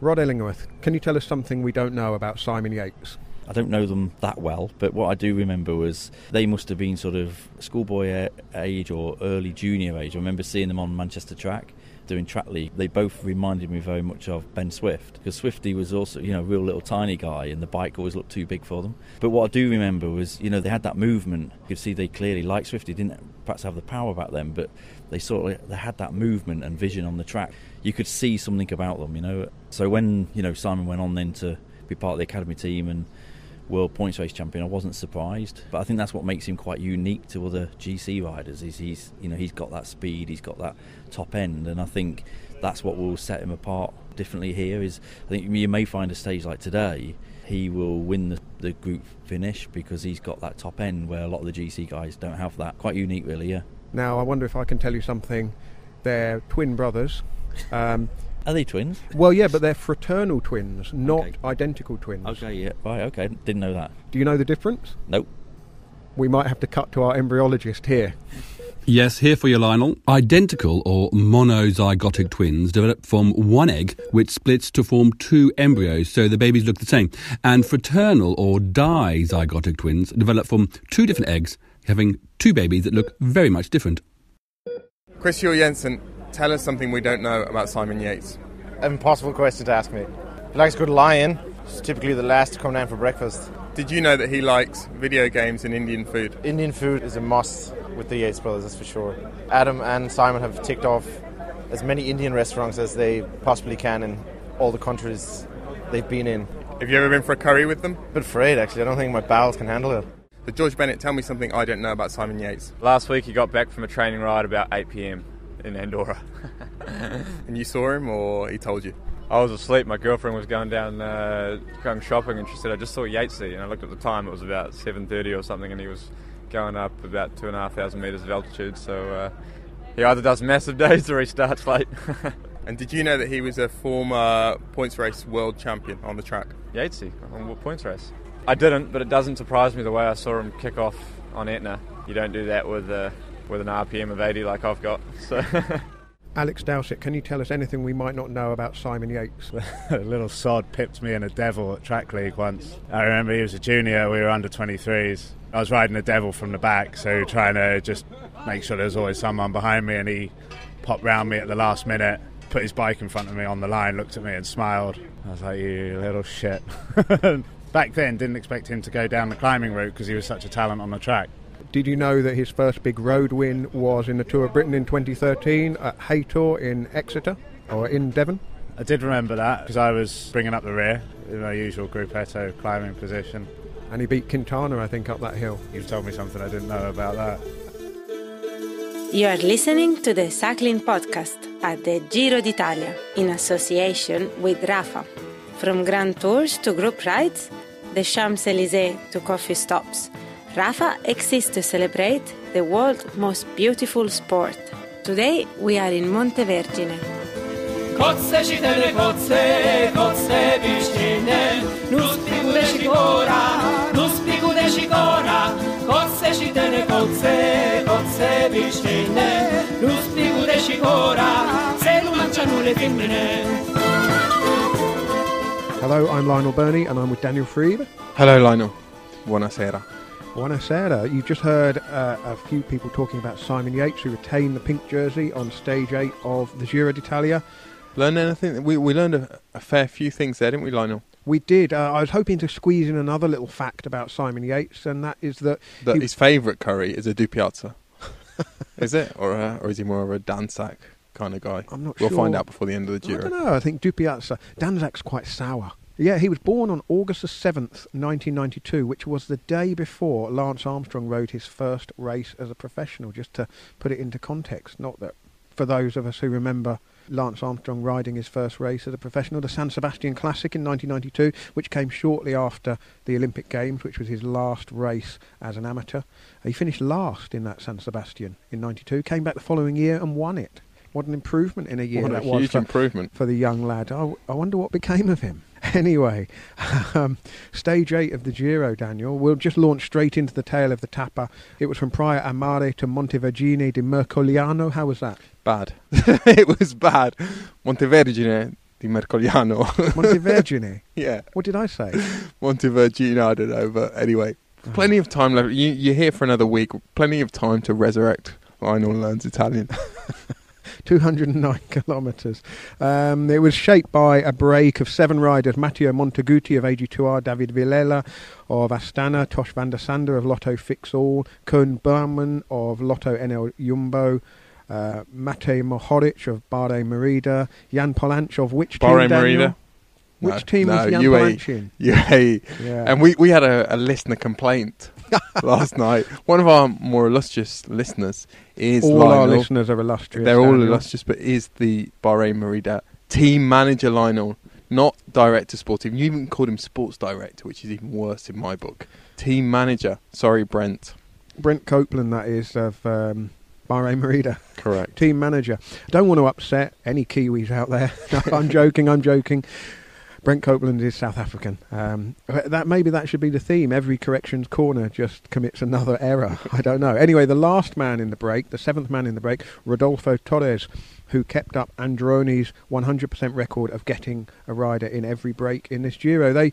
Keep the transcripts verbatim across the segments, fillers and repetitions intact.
Rod Illingworth, can you tell us something we don't know about Simon Yates? I don't know them that well, but what I do remember was they must have been sort of schoolboy age or early junior age. I remember seeing them on Manchester Track, doing track league. They both reminded me very much of Ben Swift, because Swiftie was also, you know, a real little tiny guy, and the bike always looked too big for them. But what I do remember was, you know, they had that movement. You could see they clearly, like Swiftie, didn't perhaps have the power back then, but they sort of they had that movement and vision on the track. You could see something about them, you know. So when, you know, Simon went on then to be part of the academy team and world points race champion, I wasn't surprised, but I think that's what makes him quite unique to other G C riders. Is he's, you know, he's got that speed, he's got that top end, and I think that's what will set him apart differently here. Is I think you may find a stage like today, he will win the, the group finish because he's got that top end where a lot of the G C guys don't have that. Quite unique, really, yeah. Now I wonder if I can tell you something. They're twin brothers. Um, Are they twins? Well, yeah, but they're fraternal twins, not okay. identical twins. Okay, yeah, right, okay, didn't know that. Do you know the difference? Nope. We might have to cut to our embryologist here. Yes, here for you, Lionel. Identical or monozygotic twins develop from one egg, which splits to form two embryos, so the babies look the same. And fraternal or dizygotic twins develop from two different eggs, having two babies that look very much different. Chris Jensen, tell us something we don't know about Simon Yates. An impossible question to ask me. He likes good lion. He's typically the last to come down for breakfast. Did you know that he likes video games and Indian food? Indian food is a must with the Yates brothers, that's for sure. Adam and Simon have ticked off as many Indian restaurants as they possibly can in all the countries they've been in. Have you ever been for a curry with them? I'm afraid, actually. I don't think my bowels can handle it. But George Bennett, tell me something I don't know about Simon Yates. Last week he got back from a training ride about eight p.m. in Andorra. And you saw him, or he told you? I was asleep. My girlfriend was going down uh, going shopping, and she said, I just saw Yatesy, and I looked at the time, it was about seven thirty or something, and he was going up about two and a half thousand metres of altitude, so uh, he either does massive days or he starts late. And did you know that he was a former points race world champion on the track? Yatesy, on what points race? I didn't, but it doesn't surprise me the way I saw him kick off on Etna. You don't do that with... Uh, with an R P M of eighty like I've got. So. Alex Dowsett, can you tell us anything we might not know about Simon Yates? A little sod pipped me in a devil at track league once. I remember he was a junior, we were under twenty-threes. I was riding a devil from the back, so trying to just make sure there was always someone behind me, and he popped round me at the last minute, put his bike in front of me on the line, looked at me and smiled. I was like, you little shit. Back then, didn't expect him to go down the climbing route because he was such a talent on the track. Did you know that his first big road win was in the Tour of Britain in twenty thirteen at Haytor in Exeter, or in Devon? I did remember that because I was bringing up the rear in my usual gruppetto climbing position. And he beat Quintana, I think, up that hill. You've told me something I didn't know about that. You are listening to the Cycling Podcast at the Giro d'Italia in association with Rafa. From grand tours to group rides, the Champs-Élysées to coffee stops, Rafa exists to celebrate the world's most beautiful sport. Today we are in Montevergine. Hello, I'm Lionel Birnie, and I'm with Daniel Freed. Hello, Lionel. Buonasera. Buonasera. You just heard uh, a few people talking about Simon Yates, who retained the pink jersey on stage eight of the Giro d'Italia. Learned anything? We, we learned a, a fair few things there, didn't we, Lionel? We did. Uh, I was hoping to squeeze in another little fact about Simon Yates, and that is that... that he, his favourite curry is a du piazza. Is it? Or uh, or is he more of a Dansac kind of guy? I'm not we'll sure. We'll find out before the end of the Giro. I don't know. I think du piazza. Dansac's quite sour. Yeah, he was born on August the seventh, nineteen ninety-two, which was the day before Lance Armstrong rode his first race as a professional, just to put it into context. Not that for those of us who remember Lance Armstrong riding his first race as a professional, the San Sebastian Classic in nineteen ninety-two, which came shortly after the Olympic Games, which was his last race as an amateur. He finished last in that San Sebastian in ninety-two, came back the following year and won it. What an improvement in a year. What that a huge was for, improvement. For the young lad. I, I wonder what became of him. Anyway, um, stage eight of the Giro, Daniel. We'll just launch straight into the tale of the tappa. It was from Praia a Mare to Montevergine di Mercogliano. How was that? Bad. It was bad. Montevergine, di Mercogliano. Montevergine. Yeah. What did I say? Montevergine, I don't know, but anyway, plenty of time left. You, you're here for another week. Plenty of time to resurrect Lionel Learns Italian. two hundred nine kilometres. Um, it was shaped by a break of seven riders: Matteo Monteguti of A G two R, David Villela of Astana, Tosh Van der Sande of Lotto Fix All, Koen Berman of Lotto N L Jumbo, uh, Matej Mohoric of Bahrain Merida, Jan Polanc of which team, Bahrain Merida? Which no, team no, is Jan Polanc in? U A E. Yeah. And we, we had a, a listener complaint last night. One of our more illustrious listeners is all Lionel. All our listeners are illustrious. They're all Daniel. illustrious, but is the Bahrain Merida team manager Lionel, not director sportive. You even called him sports director, which is even worse in my book. Team manager. Sorry, Brent. Brent Copeland, that is, of um, Bahrain Merida. Correct. Team manager. Don't want to upset any Kiwis out there. I'm joking, I'm joking. Brent Copeland is South African. Um, that maybe that should be the theme. Every corrections corner just commits another error. I don't know. Anyway, the last man in the break, the seventh man in the break, Rodolfo Torres, who kept up Androni's one hundred percent record of getting a rider in every break in this Giro. They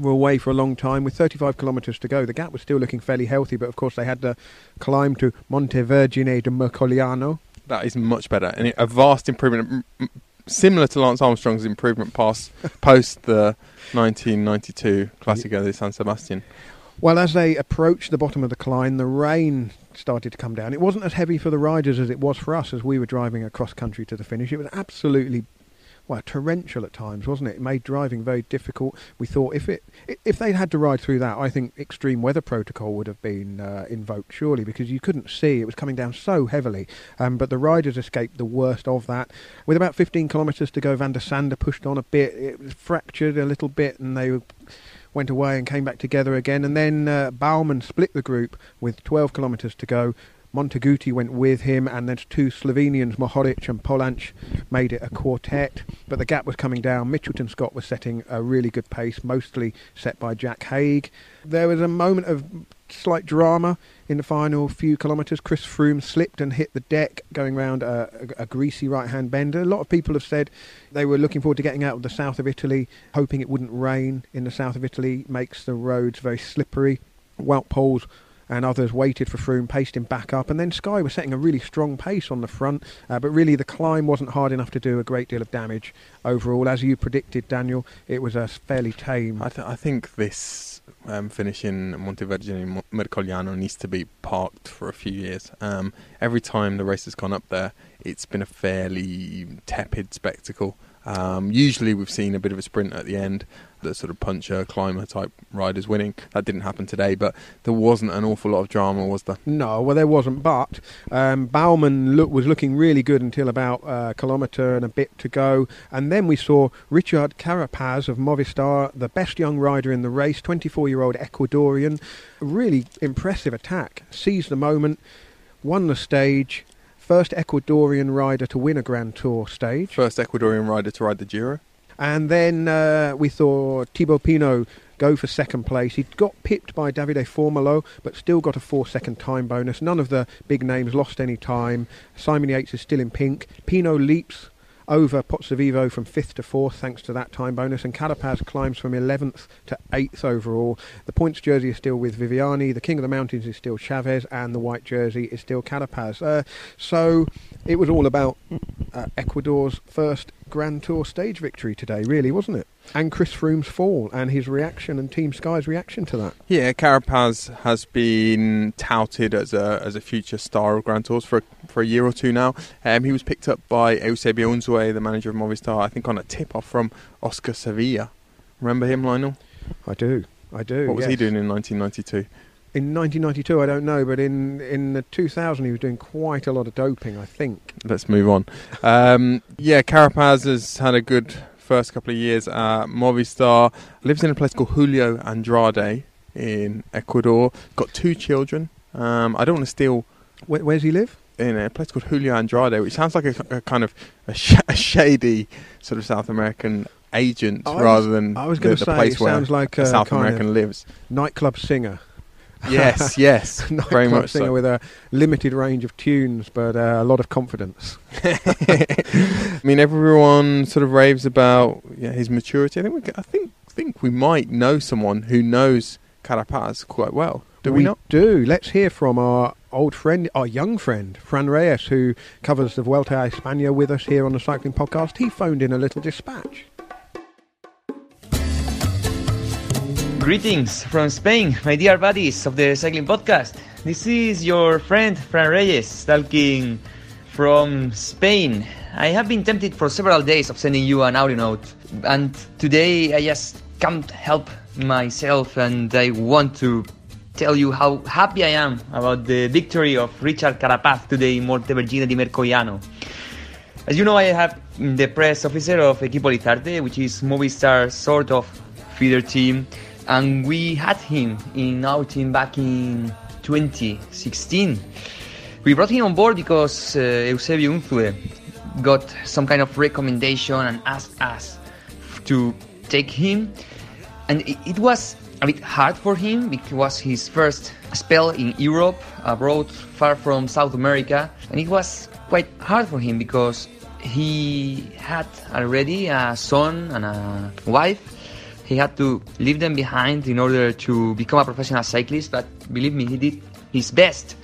were away for a long time with thirty-five kilometres to go. The gap was still looking fairly healthy, but of course they had to climb to Montevergine di Mercogliano. That is much better, and a vast improvement. Similar to Lance Armstrong's improvement pass post the nineteen ninety-two Classico de San Sebastian. Well, as they approached the bottom of the climb, the rain started to come down. It wasn't as heavy for the riders as it was for us as we were driving across country to the finish. It was absolutely, well, torrential at times, wasn't it? It made driving very difficult. We thought if it if they'd had to ride through that, I think extreme weather protocol would have been uh, invoked, surely, because you couldn't see. It was coming down so heavily. Um, but the riders escaped the worst of that. With about fifteen kilometres to go, Van der Sande pushed on a bit. It was fractured a little bit, and they went away and came back together again. And then uh, Baumann split the group with twelve kilometres to go. Monteguti went with him, and then two Slovenians, Mohoric and Polanc, made it a quartet. But the gap was coming down. Mitchelton Scott was setting a really good pace, mostly set by Jack Haig. There was a moment of slight drama in the final few kilometres. Chris Froome slipped and hit the deck going round a, a, a greasy right-hand bend. A lot of people have said they were looking forward to getting out of the south of Italy, hoping it wouldn't rain in the south of Italy. Makes the roads very slippery. Wout Poels and others waited for Froome, paced him back up, and then Sky was setting a really strong pace on the front, uh, but really the climb wasn't hard enough to do a great deal of damage overall. As you predicted, Daniel, it was a fairly tame... I, th- I think this um, finish in Montevergine Mercogliano needs to be parked for a few years. Um, every time the race has gone up there, it's been a fairly tepid spectacle. Um, usually we've seen a bit of a sprint at the end, the sort of puncher, climber type riders winning. That didn't happen today, but there wasn't an awful lot of drama, was there? No, well there wasn't, but um, Baumann look, was looking really good until about uh, a kilometre and a bit to go, and then we saw Richard Carapaz of Movistar, the best young rider in the race, twenty-four-year-old Ecuadorian, really impressive attack, seized the moment, won the stage. First Ecuadorian rider to win a Grand Tour stage. First Ecuadorian rider to ride the Giro. And then uh, we saw Thibaut Pinot go for second place. He got pipped by Davide Formolo, but still got a four-second time bonus. None of the big names lost any time. Simon Yates is still in pink. Pinot leaps over Pozzovivo from fifth to fourth, thanks to that time bonus, and Carapaz climbs from eleventh to eighth overall. The points jersey is still with Viviani, the King of the Mountains is still Chavez, and the white jersey is still Carapaz. Uh, so it was all about uh, Ecuador's first Grand Tour stage victory today, really, wasn't it? And Chris Froome's fall and his reaction and Team Sky's reaction to that. Yeah, Carapaz has been touted as a as a future star of Grand Tours for for a year or two now. Um, he was picked up by Eusebio Unzue, the manager of Movistar, I think on a tip-off from Oscar Sevilla. Remember him, Lionel? I do, I do. What was yes. he doing in nineteen ninety-two? In nineteen ninety-two, I don't know, but in, in the two thousand, he was doing quite a lot of doping, I think. Let's move on. Um, yeah, Carapaz has had a good first couple of years at Movistar. Lives in a place called Julio Andrade in Ecuador. Got two children. Um, I don't want to steal... Where, where does he live? In a place called Julio Andrade, which sounds like a, a kind of a, sh- a shady sort of South American agent was, rather than I was the, the say, place where like a South American lives. Nightclub singer. Yes, yes. Very much singer so. With a limited range of tunes, but uh, a lot of confidence. I mean, everyone sort of raves about yeah, his maturity. I think we, I think, think we might know someone who knows Carapaz quite well. Do we, we not? Do. Let's hear from our old friend, our young friend, Fran Reyes, who covers the Vuelta a España with us here on the Cycling Podcast. He phoned in a little dispatch. Greetings from Spain, my dear buddies of the Cycling Podcast. This is your friend Fran Reyes talking from Spain. I have been tempted for several days of sending you an audio note, and today I just can't help myself, and I want to tell you how happy I am about the victory of Richard Carapaz today in Montevergine di Mercogliano. As you know, I have the press officer of Equipo Lizarte, which is Movistar's sort of feeder team, and we had him in our team back in twenty sixteen. We brought him on board because uh, Eusebio Unzue got some kind of recommendation and asked us to take him, and it, it was a bit hard for him because it was his first spell in Europe, abroad, far from South America, and it was quite hard for him because he had already a son and a wife. He had to leave them behind in order to become a professional cyclist, but believe me, he did his best.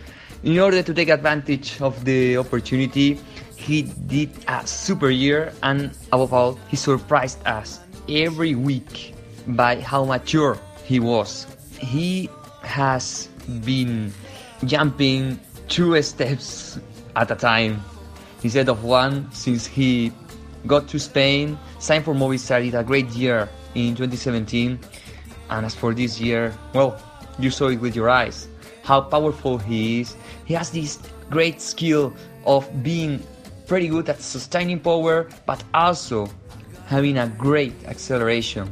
In order to take advantage of the opportunity, he did a super year, and above all, he surprised us every week by how mature he was. He has been jumping two steps at a time instead of one since he got to Spain, signed for Movistar, did a great year in twenty seventeen, and as for this year, well, you saw it with your eyes how powerful he is. He has this great skill of being pretty good at sustaining power, but also having a great acceleration,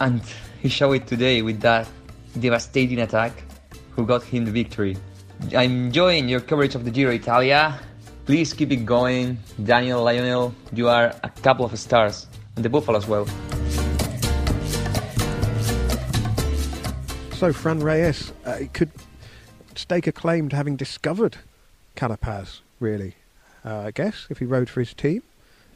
and he showed it today with that devastating attack who got him the victory. I'm enjoying your coverage of the Giro d'Italia. Please keep it going. Daniel, Lionel, you are a couple of stars, and the Buffalo as well. So Fran Reyes uh, could stake a claim to having discovered Carapaz, really, uh, I guess, if he rode for his team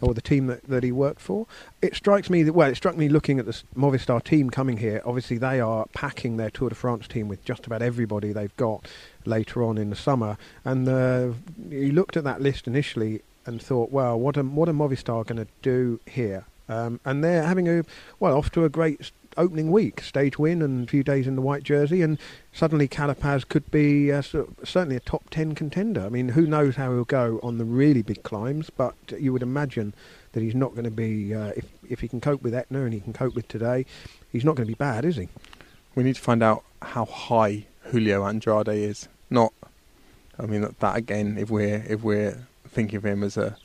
or the team that, that he worked for. It strikes me that, well, it struck me looking at the Movistar team coming here. Obviously, they are packing their Tour de France team with just about everybody they've got later on in the summer. And uh, you looked at that list initially and thought, well, what are, what are Movistar going to do here? Um, and they're having a, well, off to a great opening week, stage win and a few days in the white jersey, and suddenly Carapaz could be uh, certainly a top ten contender. I mean, who knows how he'll go on the really big climbs, but you would imagine that he's not going to be, uh, if, if he can cope with Etna and he can cope with today, he's not going to be bad, is he? We need to find out how high Julio Andrade is. Not, I mean, that, that again, if we're, if we're thinking of him as a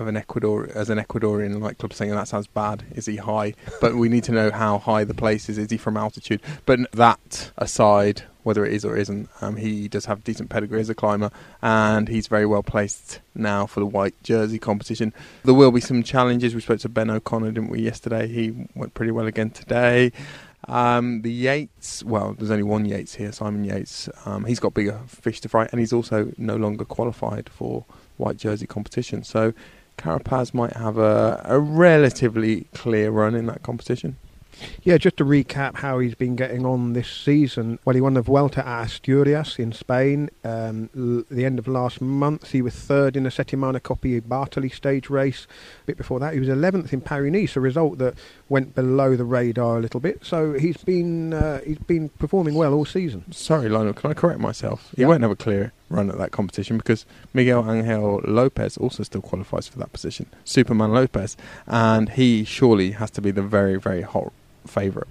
Of an Ecuador as an Ecuadorian like club singer, that sounds bad. Is he high? But we need to know how high the place is. Is he from altitude? But that aside, whether it is or isn't, um, he does have decent pedigree as a climber, and he's very well placed now for the white jersey competition. There will be some challenges. We spoke to Ben O'Connor, didn't we, yesterday? He went pretty well again today. Um, the Yates, well, there's only one Yates here, Simon Yates. Um, he's got bigger fish to fry, and he's also no longer qualified for white jersey competition. So Carapaz might have a, a relatively clear run in that competition. Yeah, just to recap how he's been getting on this season. Well, he won the Vuelta a Asturias in Spain. Um, l- the end of last month, he was third in the Settimana Coppi Bartoli stage race. A bit before that, he was eleventh in Paris-Nice, a result that went below the radar a little bit. So he's been uh, he's been performing well all season. Sorry, Lionel, can I correct myself? He yeah. won't have a clear run at that competition because Miguel Angel Lopez also still qualifies for that position. Superman Lopez. And he surely has to be the very, very hot favourite.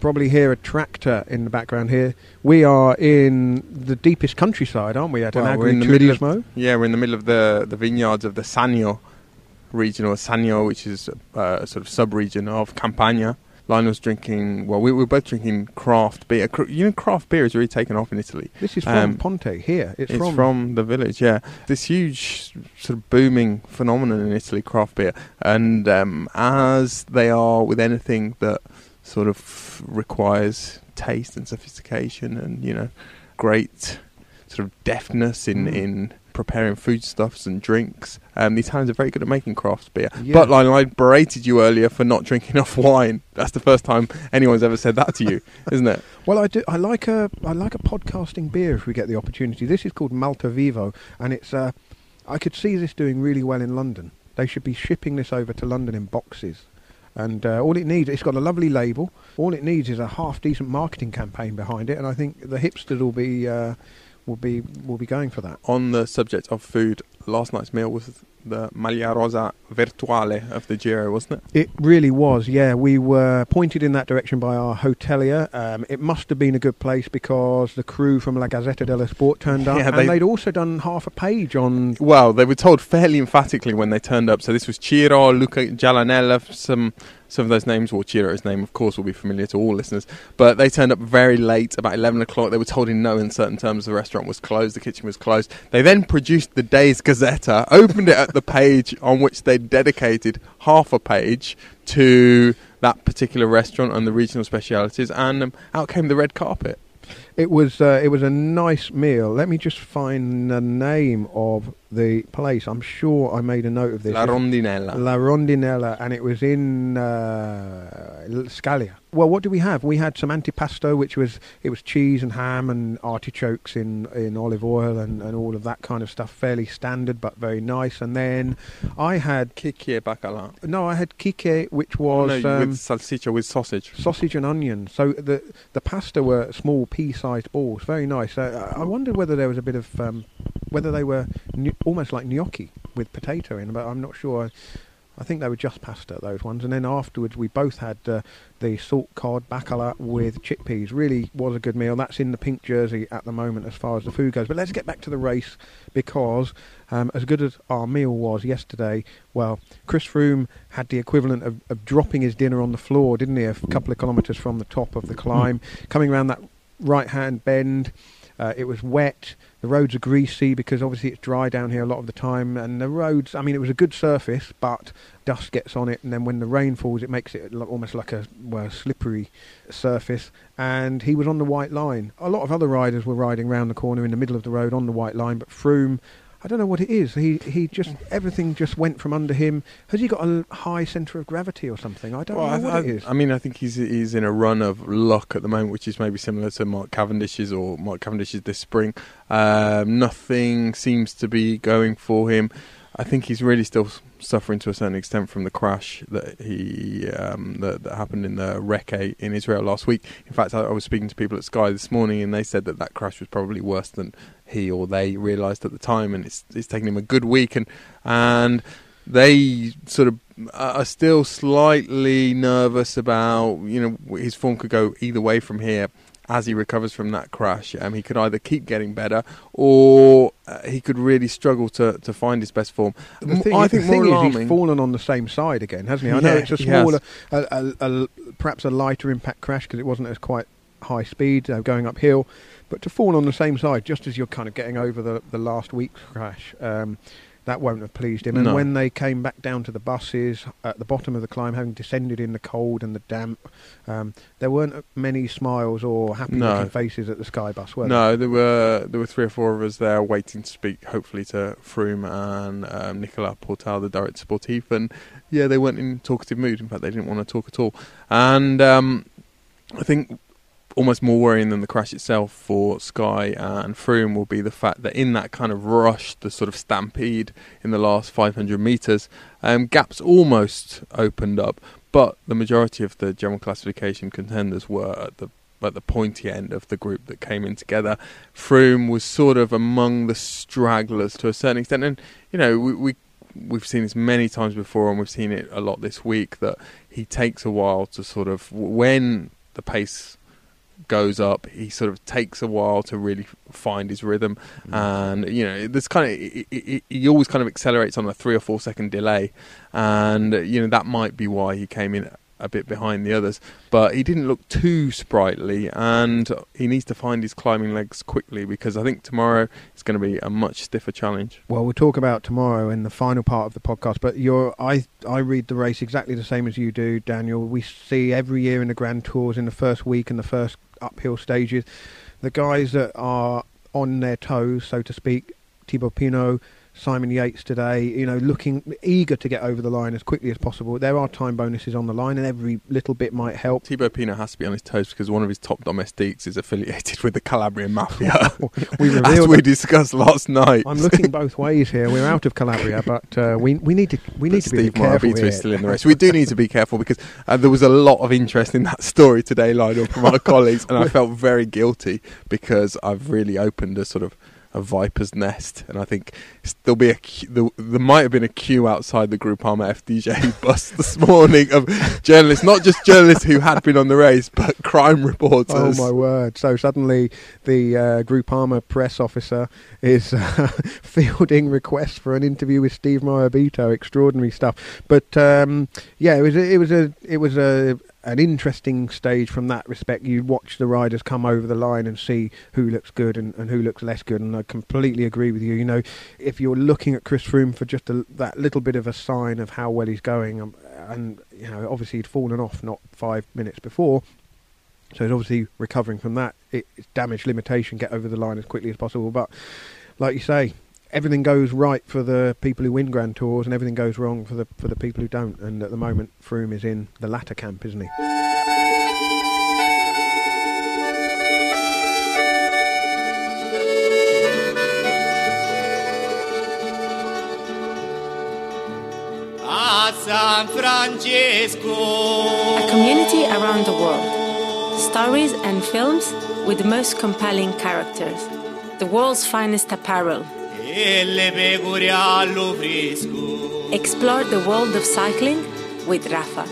Probably hear a tractor in the background here. We are in the deepest countryside, aren't we? At well, we're in the middle of, yeah, we're in the middle of the, the vineyards of the Sannio region, or Sannio, which is uh, a sort of sub-region of Campania. Lionel's drinking, well, we were both drinking craft beer. You know, craft beer is really taken off in Italy. This is from um, Ponte, here. It's, it's from, from the village, yeah. This huge sort of booming phenomenon in Italy, craft beer. And um, as they are with anything that sort of requires taste and sophistication and, you know, great sort of deftness in, in preparing foodstuffs and drinks. Um, the Italians are very good at making craft beer. Yeah. But, Lionel, I berated you earlier for not drinking enough wine. That's the first time anyone's ever said that to you, isn't it? Well, I do. I like a I like a podcasting beer if we get the opportunity. This is called Malta Vivo, and it's uh, I could see this doing really well in London. They should be shipping this over to London in boxes. And uh, all it needs, it's got a lovely label. All it needs is a half-decent marketing campaign behind it, and I think the hipsters will be... Uh, will be will be going for that. On the subject of food, last night's meal was the Maglia Rosa Virtuale of the Giro, wasn't it? It really was, yeah. We were pointed in that direction by our hotelier. Um, it must have been a good place because the crew from La Gazzetta dello Sport turned up, yeah, and they... they'd also done half a page on... Well, they were told fairly emphatically when they turned up. So this was Ciro, Luca Giallanella, some... Some of those names, or well, Ciro's name, of course, will be familiar to all listeners. But they turned up very late, about eleven o'clock. They were told in no uncertain terms the restaurant was closed, the kitchen was closed. They then produced the day's Gazzetta, opened it at the page on which they dedicated half a page to that particular restaurant and the regional specialities, and um, out came the red carpet. It was uh, it was a nice meal. Let me just find the name of the place. I'm sure I made a note of this. La Rondinella. La Rondinella, and it was in uh, Scala. Well, what do we have? We had some antipasto, which was it was cheese and ham and artichokes in, in olive oil and, and all of that kind of stuff. Fairly standard, but very nice. And then I had quiche bacalhau. No, I had quiche, which was no, um, with salsiccia with sausage, sausage and onion. So the the pasta were small pieces. Balls, very nice. Uh, I wonder whether there was a bit of um, whether they were nu- almost like gnocchi with potato in, but I'm not sure. I, I think they were just pasta, those ones. And then afterwards, we both had uh, the salt cod bacala with chickpeas. Really was a good meal. That's in the pink jersey at the moment, as far as the food goes. But let's get back to the race because, um, as good as our meal was yesterday, well, Chris Froome had the equivalent of, of dropping his dinner on the floor, didn't he? A couple of kilometres from the top of the climb, coming around that right-hand bend. Uh, it was wet. The roads are greasy because obviously it's dry down here a lot of the time. And the roads, I mean, it was a good surface, but dust gets on it. And then when the rain falls, it makes it almost like a well, slippery surface. And he was on the white line. A lot of other riders were riding round the corner in the middle of the road on the white line. But Froome, I don't know what it is. He he just everything just went from under him. Has he got a high centre of gravity or something? I don't well, know I th- what it is. I mean, I think he's he's in a run of luck at the moment, which is maybe similar to Mark Cavendish's or Mark Cavendish's this spring. Um, nothing seems to be going for him. I think he's really still suffering to a certain extent from the crash that he um, that, that happened in the Reke in Israel last week. In fact, I, I was speaking to people at Sky this morning, and they said that that crash was probably worse than he or they realised at the time, and it's it's taken him a good week, and and they sort of are still slightly nervous about, you know, his form could go either way from here as he recovers from that crash. Um, he could either keep getting better or uh, he could really struggle to, to find his best form. The thing, I think the more thing alarming, is he's fallen on the same side again, hasn't he? I know yeah, it's a smaller, a, a, a, perhaps a lighter impact crash because it wasn't as quite high speed uh, going uphill. But to fall on the same side, just as you're kind of getting over the, the last week's crash, um, that won't have pleased him. And no. When they came back down to the buses at the bottom of the climb, having descended in the cold and the damp, um, there weren't many smiles or happy-looking no. faces at the Sky Bus, were there? No, there were there were three or four of us there waiting to speak, hopefully, to Froome and um, Nicolas Portal, the director sportif. And, yeah, they weren't in talkative mood. In fact, they didn't want to talk at all. And um, I think... almost more worrying than the crash itself for Sky and Froome will be the fact that in that kind of rush, the sort of stampede in the last five hundred metres, um, gaps almost opened up, but the majority of the general classification contenders were at the at the pointy end of the group that came in together. Froome was sort of among the stragglers to a certain extent, and, you know, we, we we've seen this many times before, and we've seen it a lot this week, that he takes a while to sort of, when the pace goes up, he sort of takes a while to really find his rhythm, and, you know, this kind of it, it, he always kind of accelerates on a three or four second delay, and, you know, that might be why he came in a bit behind the others, but he didn't look too sprightly, and he needs to find his climbing legs quickly, because I think tomorrow is going to be a much stiffer challenge. Well, we'll talk about tomorrow in the final part of the podcast, but you're, I I read the race exactly the same as you do, Daniel. We see every year in the Grand Tours, in the first week and the first uphill stages, the guys that are on their toes, so to speak, Thibaut Pinot, Simon Yates today, you know, looking eager to get over the line as quickly as possible. There are time bonuses on the line, and every little bit might help. Thibaut Pinot has to be on his toes because one of his top domestiques is affiliated with the Calabrian Mafia, we revealed as we discussed last night. I'm looking both ways here. We're out of Calabria, but uh, we we need to we need but to be Steve careful. Steve is still in the race. We do need to be careful because uh, there was a lot of interest in that story today, Lionel, from our colleagues, and I felt very guilty because I've really opened a sort of a viper's nest, and I think there'll be a there, there might have been a queue outside the Groupama F D J bus this morning of journalists, not just journalists who had been on the race, but crime reporters. Oh my word! So suddenly the uh, Groupama press officer is uh, fielding requests for an interview with Steve Maia-Beto. Extraordinary stuff. But um, yeah, it was a, it was a it was a. an interesting stage from that respect. You watch the riders come over the line and see who looks good and, and who looks less good, and I completely agree with you. You know, if you're looking at Chris Froome for just a, that little bit of a sign of how well he's going, um, and, you know, obviously he'd fallen off not five minutes before, so he's obviously recovering from that. It, it's damage limitation, get over the line as quickly as possible. But like you say, everything goes right for the people who win Grand Tours, and everything goes wrong for the for the people who don't. And at the moment, Froome is in the latter camp, isn't he? A San Francisco. A community around the world. Stories and films with the most compelling characters. The world's finest apparel. Explore the world of cycling with Rafa.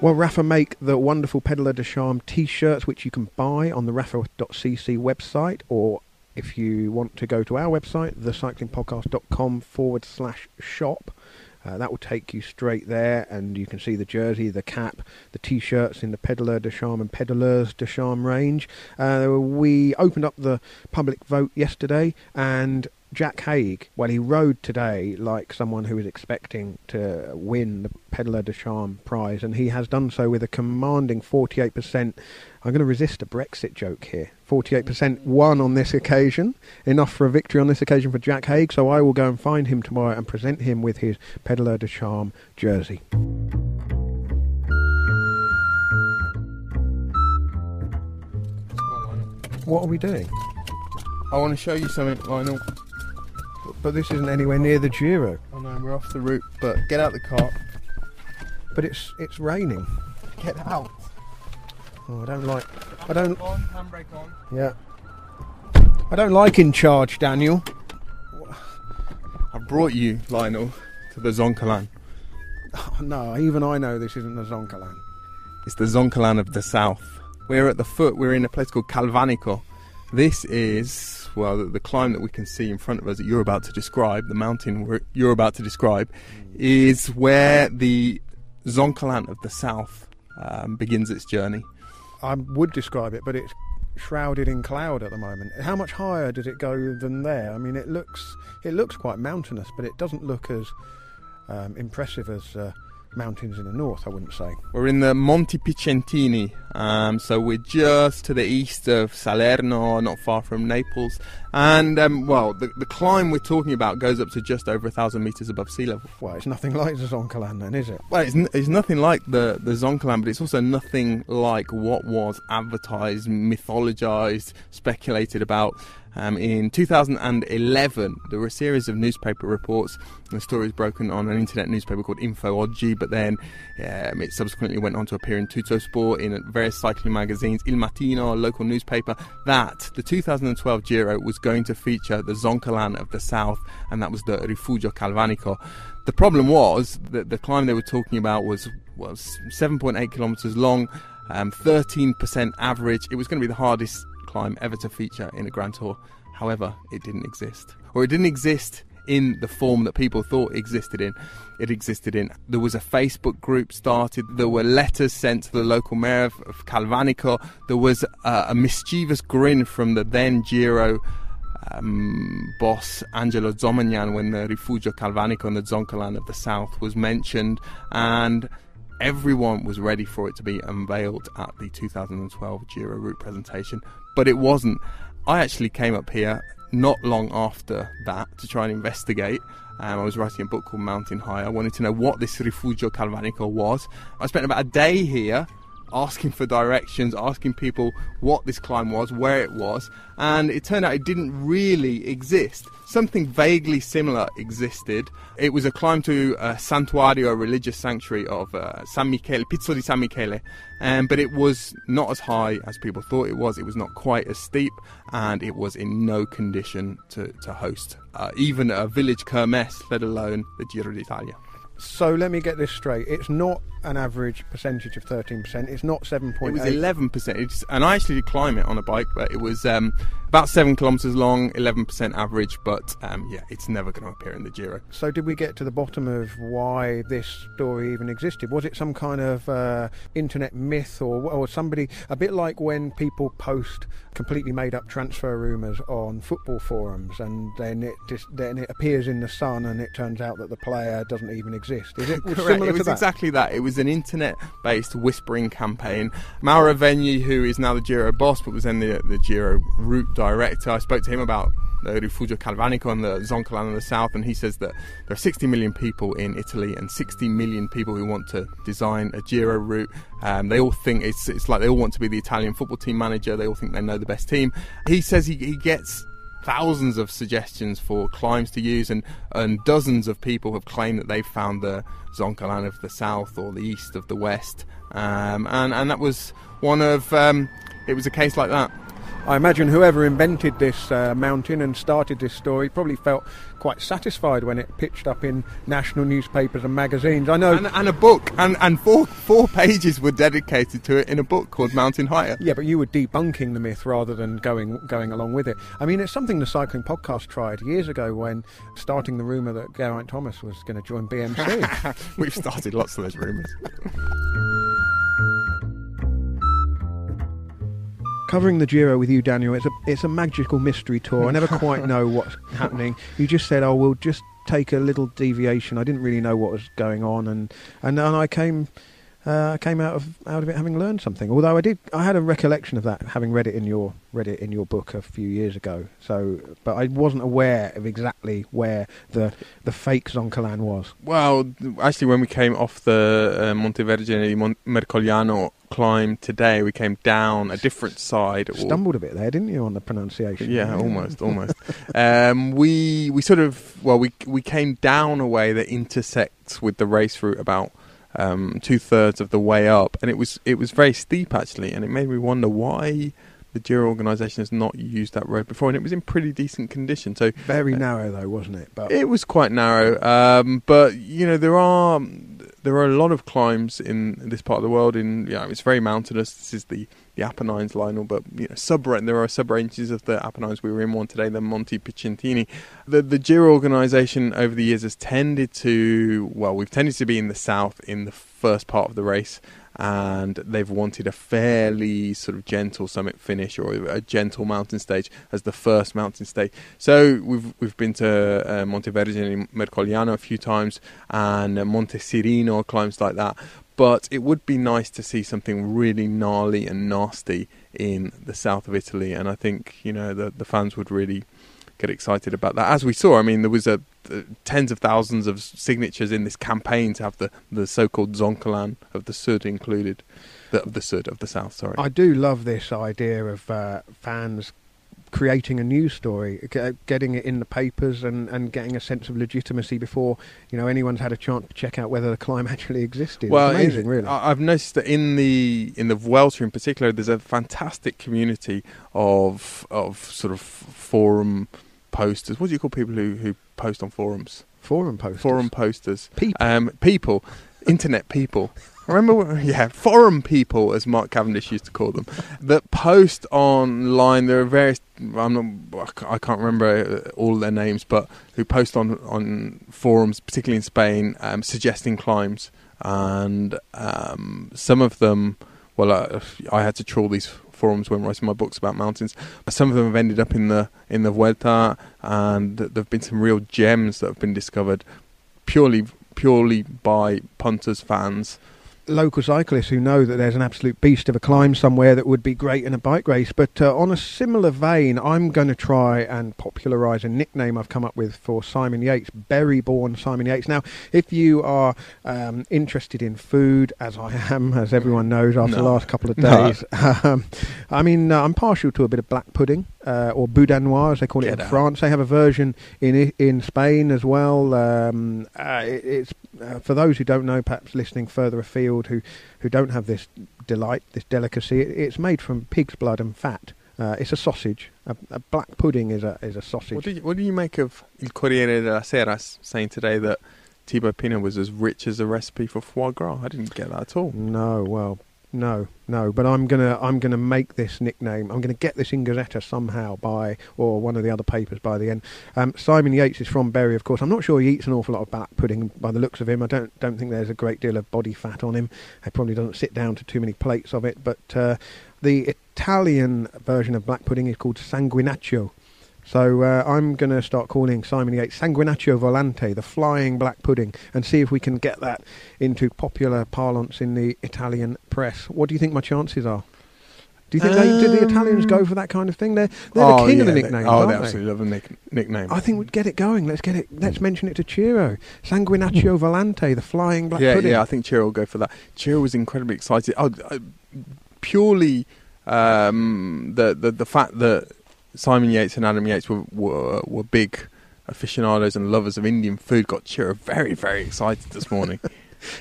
Well, Rafa make the wonderful Pedaleur de Charme t-shirts, which you can buy on the rafa dot c c website, or if you want to go to our website, thecyclingpodcast.com forward slash shop. Uh, that will take you straight there, and you can see the jersey, the cap, the t-shirts in the Pedaleur de Charme and Pedaleurs de Charme range. Uh, we opened up the public vote yesterday, and Jack Haig, well, he rode today like someone who was expecting to win the Pedaleur de Charme prize, and he has done so with a commanding forty-eight percent. I'm going to resist a Brexit joke here. forty-eight percent won on this occasion. Enough for a victory on this occasion for Jack Haig, so I will go and find him tomorrow and present him with his Pedaleur de Charme jersey. What are we doing? I want to show you something, Lionel. But this isn't anywhere near the Giro. Oh no, we're off the route, but get out the car. But it's it's raining. Get out. Oh, I don't like... Handbrake I don't... on, handbrake on. Yeah. I don't like in charge, Daniel. I brought you, Lionel, to the Zoncolan. Oh, no, even I know this isn't the Zoncolan. It's the Zoncolan of the south. We're at the foot, we're in a place called Calvanico. This is, well, the, the climb that we can see in front of us that you're about to describe, the mountain you're about to describe, is where the Zoncolan of the south um, begins its journey. I would describe it, but it's shrouded in cloud at the moment. How much higher does it go than there? I mean, it looks it looks quite mountainous, but it doesn't look as um, impressive as uh, mountains in the north, I wouldn't say. We're in the Monti Picentini, um, so we're just to the east of Salerno, not far from Naples, and um, well, the, the climb we're talking about goes up to just over a thousand metres above sea level. Well, it's nothing like the Zoncolan then, is it? Well, it's, n- it's nothing like the, the Zoncolan, but it's also nothing like what was advertised, mythologised, speculated about. Um, in two thousand eleven, there were a series of newspaper reports and the story was broken on an internet newspaper called Info Oggi, but then um, it subsequently went on to appear in Tutto Sport, in various cycling magazines, Il Mattino, a local newspaper, that the two thousand twelve Giro was going to feature the Zoncolan of the south, and that was the Rifugio Calvanico. The problem was that the climb they were talking about was, was seven point eight kilometres long, um, thirteen percent average. It was going to be the hardest climb ever to feature in a Grand Tour. However, it didn't exist. Or it didn't exist in the form that people thought existed in. It existed in. There was a Facebook group started. There were letters sent to the local mayor of, of Calvanico. There was uh, a mischievous grin from the then Giro um, boss Angelo Zommagnan when the Rifugio Calvanico and the Zoncolan of the South was mentioned, and everyone was ready for it to be unveiled at the two thousand twelve Giro route presentation, but it wasn't. I actually came up here not long after that to try and investigate. Um, I was writing a book called Mountain High. I wanted to know what this Rifugio Calvanico was. I spent about a day here asking for directions, asking people what this climb was, where it was, and it turned out it didn't really exist. Something vaguely similar existed. It was a climb to a santuario, a religious sanctuary of uh, San Michele, Pizzo di San Michele, um, but it was not as high as people thought it was. It was not quite as steep, and it was in no condition to, to host uh, even a village kermesse, let alone the Giro d'Italia. So let me get this straight. It's not an average percentage of thirteen percent. It's not seven point eight. It was eleven percent. It's, and I actually did climb it on a bike, but it was um, about seven kilometres long, eleven percent average, but um, yeah, it's never going to appear in the Giro. So did we get to the bottom of why this story even existed? Was it some kind of uh, internet myth or, or somebody, a bit like when people post completely made-up transfer rumours on football forums and then it, just, then it appears in the sun and it turns out that the player doesn't even exist? Is it correct? It was that? Exactly that. It was an internet-based whispering campaign. Mauro Vegni, who is now the Giro boss, but was then the, the Giro route director, I spoke to him about the Rifugio Calvanico and the Zoncolan in the south, and he says that there are sixty million people in Italy and sixty million people who want to design a Giro route. Um, they all think it's it's like they all want to be the Italian football team manager. They all think they know the best team. He says he, he gets thousands of suggestions for climbs to use, and, and dozens of people have claimed that they've found the Zoncolan of the south or the east of the west, um, and, and that was one of um, it was a case like that. I imagine whoever invented this uh, mountain and started this story probably felt quite satisfied when it pitched up in national newspapers and magazines. I know, and, and a book, and, and four four pages were dedicated to it in a book called Mountain Higher. Yeah, but you were debunking the myth rather than going going along with it. I mean, it's something the Cycling Podcast tried years ago when starting the rumour that Geraint Thomas was going to join B M C. We've started lots of those rumours. Covering the Giro with you, Daniel, it's a it's a magical mystery tour. I never quite know what's happening. You just said, oh, we'll just take a little deviation. I didn't really know what was going on, and and, and I came uh, I came out of out of it having learned something. Although I did, I had a recollection of that having read it in your read it in your book a few years ago. So, but I wasn't aware of exactly where the the fake Zoncolan was. Well, actually, when we came off the uh, Montevergine di Mercogliano climb today, we came down a different side. Stumbled a bit there, didn't you, on the pronunciation? Yeah, almost, almost. um, we we sort of well, we we came down a way that intersects with the race route about um, two thirds of the way up, and it was it was very steep actually, and it made me wonder why the Giro organisation has not used that road before, and it was in pretty decent condition. So very uh, narrow though, wasn't it? But it was quite narrow. Um, but you know, there are. There are a lot of climbs in this part of the world. In yeah, you know, it's very mountainous. This is the, the Apennines, Lionel, but you know, sub there are sub ranges of the Apennines. We were in one today, the Monte Picentini. The the Giro organisation over the years has tended to well, we've tended to be in the south in the first part of the race, and they've wanted a fairly sort of gentle summit finish or a gentle mountain stage as the first mountain stage. So we've we've been to uh, Montevergine Mercogliano a few times and uh, Monte Cirino, climbs like that. But it would be nice to see something really gnarly and nasty in the south of Italy, and I think you know the the fans would really get excited about that. As we saw, I mean, there was a uh, tens of thousands of signatures in this campaign to have the, the so-called Zoncolan of the Sud included, the, of the Sud, of the South, sorry. I do love this idea of uh, fans creating a news story, getting it in the papers and, and getting a sense of legitimacy before you know anyone's had a chance to check out whether the climb actually existed. Well, it's amazing, in, really. I've noticed that in the in the Vuelta in particular, there's a fantastic community of of sort of forum posters. What do you call people who, who post on forums? Forum posters. Forum posters. People. Um, people. Internet people. Remember, yeah, forum people, as Mark Cavendish used to call them, that post online. There are various, I'm not, I can't remember all their names, but who post on, on forums, particularly in Spain, um, suggesting climbs. And um, some of them, well, uh, I had to trawl these forums when writing my books about mountains. Some of them have ended up in the in the Vuelta, and there have been some real gems that have been discovered purely purely by punters, fans, local cyclists who know that there's an absolute beast of a climb somewhere that would be great in a bike race. But uh, on a similar vein, I'm going to try and popularise a nickname I've come up with for Simon Yates, Berry-born Simon Yates. Now, if you are um, interested in food, as I am, as everyone knows after no. the last couple of days, no. um, I mean, uh, I'm partial to a bit of black pudding. Uh, or boudin noir, as they call Get it in out. France. They have a version in in Spain as well. Um, uh, it, it's uh, for those who don't know, perhaps listening further afield, who, who don't have this delight, this delicacy. It, it's made from pig's blood and fat. Uh, it's a sausage. A, a black pudding is a is a sausage. What do you, what do you make of Il Corriere della Sera saying today that Thibaut Pinot was as rich as a recipe for foie gras? I didn't get that at all. No, well. No, no, but I'm gonna I'm gonna make this nickname. I'm gonna get this in Gazzetta somehow by or one of the other papers by the end. Um, Simon Yates is from Bury, of course. I'm not sure he eats an awful lot of black pudding by the looks of him. I don't don't think there's a great deal of body fat on him. He probably doesn't sit down to too many plates of it. But uh, the Italian version of black pudding is called sanguinaccio. So uh, I'm going to start calling Simon Yates Sanguinaccio Volante, the flying black pudding, and see if we can get that into popular parlance in the Italian press. What do you think my chances are? Do you think um, they, do the Italians go for that kind of thing? They're, they're oh, the king yeah, of the nicknames, they, oh, aren't they? Oh, they absolutely love a nick, nickname. I think we'd get it going. Let's get it. Let's mention it to Ciro. Sanguinaccio Volante, the flying black yeah, pudding. Yeah, I think Ciro will go for that. Ciro was incredibly excited. Oh, uh, purely um, the, the the fact that Simon Yates and Adam Yates were, were were big aficionados and lovers of Indian food. Got Chiro very, very excited this morning.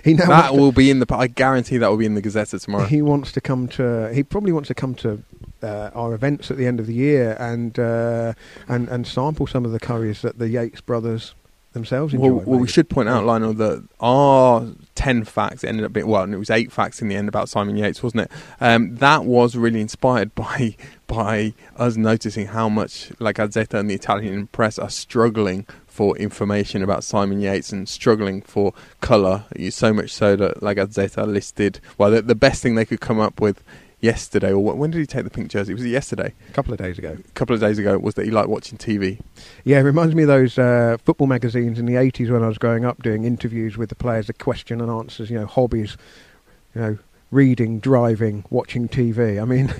he now that will to, be in the. I guarantee that will be in the Gazzetta tomorrow. He wants to come to. He probably wants to come to uh, our events at the end of the year and uh, and and sample some of the curries that the Yates brothers themselves enjoy. Well, well we should point out, Lionel, that our ten facts ended up being, well, and it was eight facts in the end about Simon Yates, wasn't it? Um, that was really inspired by by us noticing how much La Gazzetta and the Italian press are struggling for information about Simon Yates and struggling for colour. So much so that La Gazzetta listed, well, the, the best thing they could come up with yesterday, or when did he take the pink jersey? Was it yesterday? A couple of days ago. A couple of days ago, was that he liked watching T V. Yeah, it reminds me of those uh, football magazines in the eighties when I was growing up, doing interviews with the players, the question and answers, you know, hobbies, you know, reading, driving, watching T V. I mean,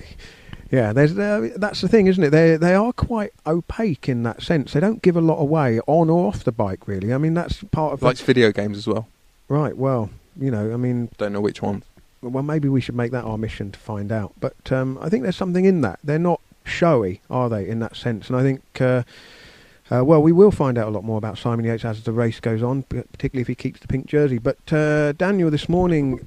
yeah, there's uh, that's the thing, isn't it? They they are quite opaque in that sense. They don't give a lot away on or off the bike, really. I mean, that's part of. Likes video games as well. Right. Well, you know, I mean, don't know which one. Well, maybe we should make that our mission to find out. But um, I think there's something in that. They're not showy, are they, in that sense? And I think, uh, uh, well, we will find out a lot more about Simon Yates as the race goes on, particularly if he keeps the pink jersey. But uh, Daniel, this morning,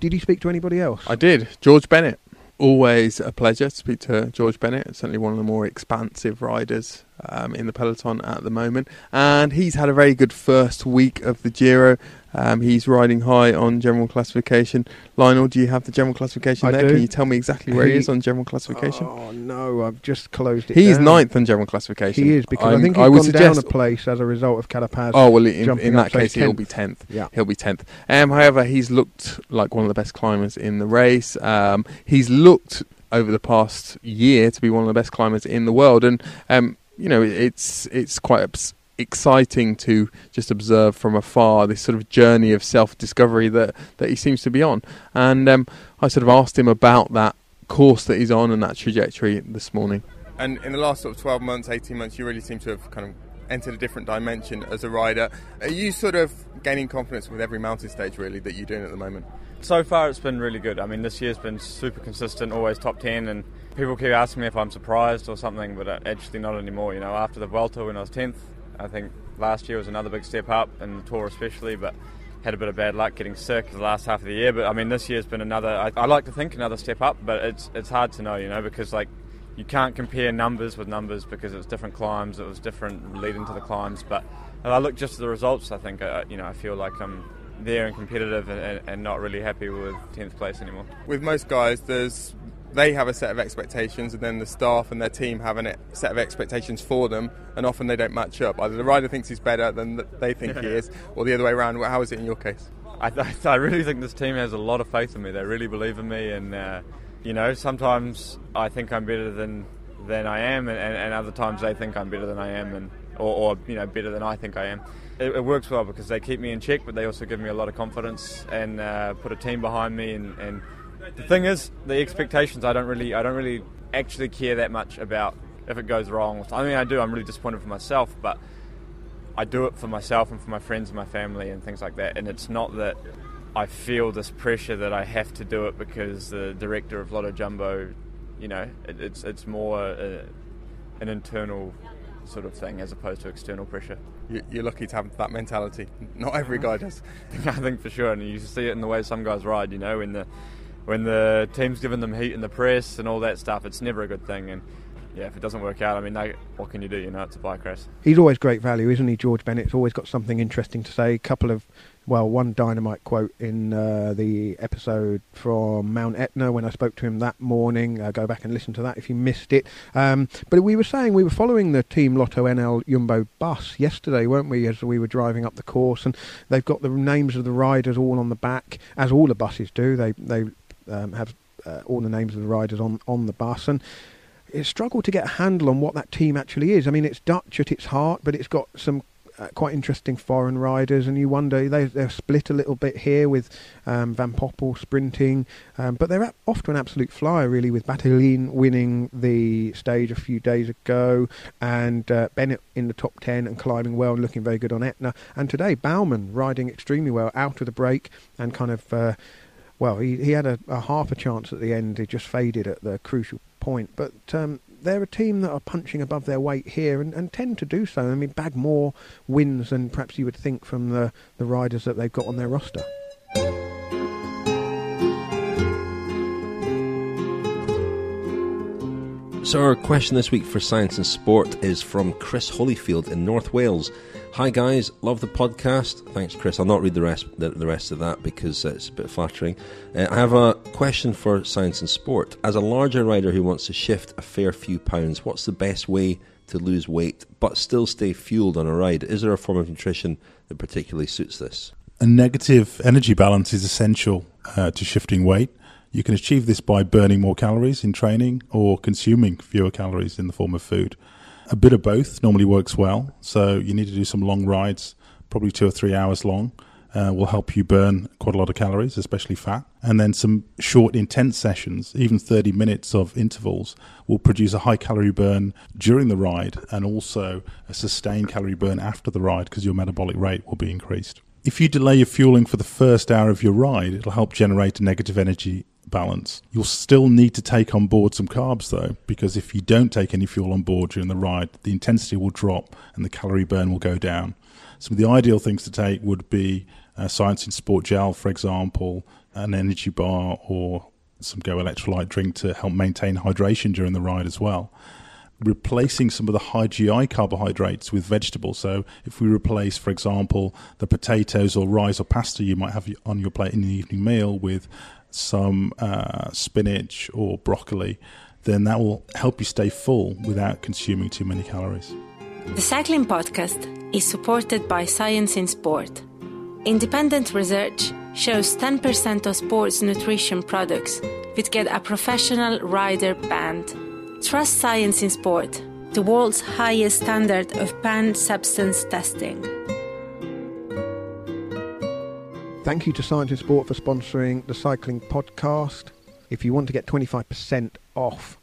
did he speak to anybody else? I did. George Bennett. Always a pleasure to speak to George Bennett. Certainly one of the more expansive riders um, in the peloton at the moment. And he's had a very good first week of the Giro. Um, he's riding high on general classification. Lionel, do you have the general classification I there? Do. Can you tell me exactly where he, he is on general classification? Oh, no, I've just closed it He down. Is ninth on general classification. He is, because I'm, I think he's I gone down a place as a result of Carapaz. Oh, well, in, in that case, tenth. He'll be tenth. Yeah. He'll be tenth. Um, however, he's looked like one of the best climbers in the race. Um, he's looked, over the past year, to be one of the best climbers in the world. And, um, you know, it's it's quite absurd. Exciting to just observe from afar this sort of journey of self-discovery that that he seems to be on. And um, I sort of asked him about that course that he's on and that trajectory this morning. And in the last sort of twelve months, eighteen months, you really seem to have kind of entered a different dimension as a rider. Are you sort of gaining confidence with every mountain stage really that you're doing at the moment? So far it's been really good. I mean, this year's been super consistent, always top ten, and people keep asking me if I'm surprised or something, but actually not anymore. You know, after the Vuelta when I was tenth, I think last year was another big step up, and the Tour especially, but had a bit of bad luck getting sick the last half of the year. But I mean, this year's been another, I, I like to think another step up, but it's it's hard to know, you know, because like you can't compare numbers with numbers because it's different climbs, it was different leading to the climbs. But if I look just at the results, I think, I, you know, I feel like I'm there and competitive and, and, and not really happy with tenth place anymore. With most guys, there's they have a set of expectations, and then the staff and their team have a set of expectations for them, and often they don't match up. Either the rider thinks he's better than they think he is, or the other way around. How is it in your case? I, th- I really think this team has a lot of faith in me. They really believe in me, and uh, you know, sometimes I think I'm better than than I am, and, and, and other times they think I'm better than I am, and or, or you know, better than I think I am. It, it works well because they keep me in check, but they also give me a lot of confidence and uh, put a team behind me. And, and the thing is, the expectations. I don't really, I don't really actually care that much about if it goes wrong. I mean, I do. I'm really disappointed for myself, but I do it for myself and for my friends and my family and things like that. And it's not that I feel this pressure that I have to do it because the director of Lotto Jumbo, you know, it, it's it's more a, an internal sort of thing as opposed to external pressure. You're lucky to have that mentality. Not every guy does. I think for sure, and you see it in the way some guys ride. You know, when the when the team's giving them heat in the press and all that stuff, it's never a good thing. And yeah, if it doesn't work out, I mean, they, what can you do? You know, it's a bike race. He's always great value, isn't he, George Bennett's always got something interesting to say. A couple of, well, one dynamite quote in uh, the episode from Mount Etna when I spoke to him that morning. Uh, go back and listen to that if you missed it. Um, but we were saying we were following the Team Lotto N L Jumbo bus yesterday, weren't we, as we were driving up the course. And they've got the names of the riders all on the back, as all the buses do. They, they um, have uh, all the names of the riders on, on the bus. And it struggled to get a handle on what that team actually is. I mean, it's Dutch at its heart, but it's got some uh, quite interesting foreign riders, and you wonder, they, they're split a little bit here with um, Van Poppel sprinting, um, but they're off to an absolute flyer, really, with Battelin winning the stage a few days ago, and uh, Bennett in the top ten and climbing well and looking very good on Etna. And today, Bauman riding extremely well out of the break and kind of, uh, well, he, he had a, a half a chance at the end. He just faded at the crucial point, but um, they're a team that are punching above their weight here and, and tend to do so. I mean, bag more wins than perhaps you would think from the, the riders that they've got on their roster. So our question this week for Science and Sport is from Chris Holyfield in North Wales. Hi guys, love the podcast. Thanks, Chris. I'll not read the rest the, the rest of that because it's a bit flattering. Uh, I have a question for Science and Sport. As a larger rider who wants to shift a fair few pounds, what's the best way to lose weight but still stay fueled on a ride? Is there a form of nutrition that particularly suits this? A negative energy balance is essential uh, to shifting weight. You can achieve this by burning more calories in training or consuming fewer calories in the form of food. A bit of both normally works well, so you need to do some long rides, probably two or three hours long, uh, will help you burn quite a lot of calories, especially fat. And then some short, intense sessions, even thirty minutes of intervals, will produce a high calorie burn during the ride and also a sustained calorie burn after the ride because your metabolic rate will be increased. If you delay your fueling for the first hour of your ride, it'll help generate a negative energy balance. You'll still need to take on board some carbs though, because if you don't take any fuel on board during the ride, the intensity will drop and the calorie burn will go down. Some of the ideal things to take would be uh, Science and Sport gel, for example, an energy bar or some Go electrolyte drink to help maintain hydration during the ride as well. Replacing some of the high G I carbohydrates with vegetables. So if we replace, for example, the potatoes or rice or pasta you might have on your plate in the evening meal with some uh, spinach or broccoli, then that will help you stay full without consuming too many calories. The Cycling Podcast is supported by Science in Sport. Independent research shows ten percent of sports nutrition products which get a professional rider banned. Trust Science in Sport, the world's highest standard of banned substance testing. Thank you to Science and Sport for sponsoring the Cycling Podcast. If you want to get twenty-five percent off